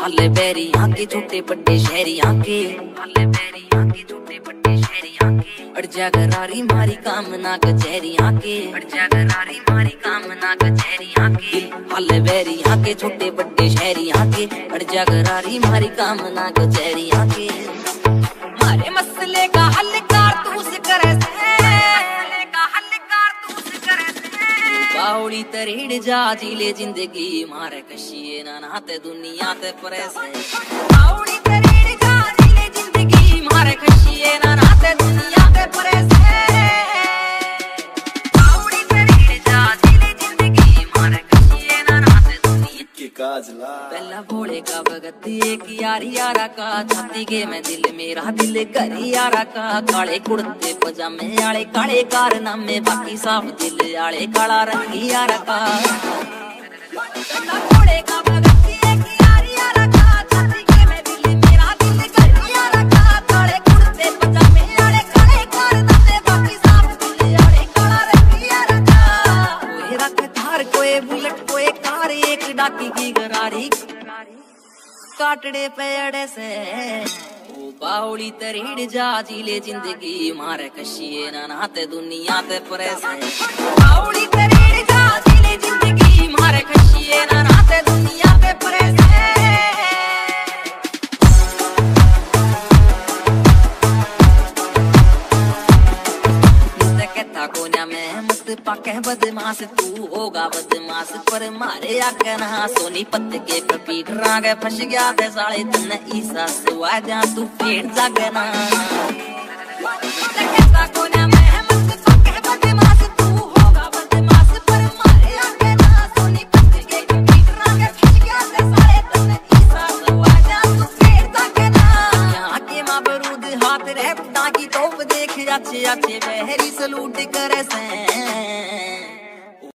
हाले बैरी आके झूठे पट्टे शहरी आके, हाले बैरी आके झूठे पट्टे शहरी आके, अड़ जा करारी मारी कामना कचहरी आके, अड़ जा करारी मारी कामना कचहरी आके, हाले बैरी आके झूठे पट्टे शहरी आके, अड़ जा करारी मारी कामना कचहरी आके। मारे मसले का हल कारतूस करे से, मसले का हल कारतूस करे से, बावली तरेड़ जा जीले जिंदगी मारे कशी नाते दुनिया ते परेश बावली तरेड़ जा जीले जिंदगी मारे कशिए ना नाते दुनिया ते परेश बावली तरेड़ जा जीले जिंदगी मारे कशिए ना नाते दुनिया के काजला पहला भोले का भगत एक यारी यारा का छाती के मैं दिल मेरा दिल करी यारा का काले कुर्ते पजामे आले काले कारनामे बाकी साफ दिल आले काला रंगी यारा का की गरारी काटड़े पेड़े से ओ बावली तरेड़ जा जीले जिंदगी मारे कशिए ना नाते दुनिया ते परेश बावली तरेड़ जा जीले जिंदगी मारे कशिए ना नाते दुनिया ते परेश। कोना में मस्त पाके बदमाश तू होगा बदमाश पर मारे आके नहा सोनी पत्ते के पपीट रागे फंस गया ते साले तन्ने ईसा सुआ जा तू फेर जागना लगता कोना में मस्त पाके बदमाश तू होगा बदमाश पर मारे आके नहा सोनी पत्ते के पपीट रागे फंस गया ते साले तन्ने ईसा सुआ जा तू फेर जागना यहाँ के माँ बरूद हाथ रैप ताकि तोप देख अच्छे अच्छे बहरी सलूट करे से।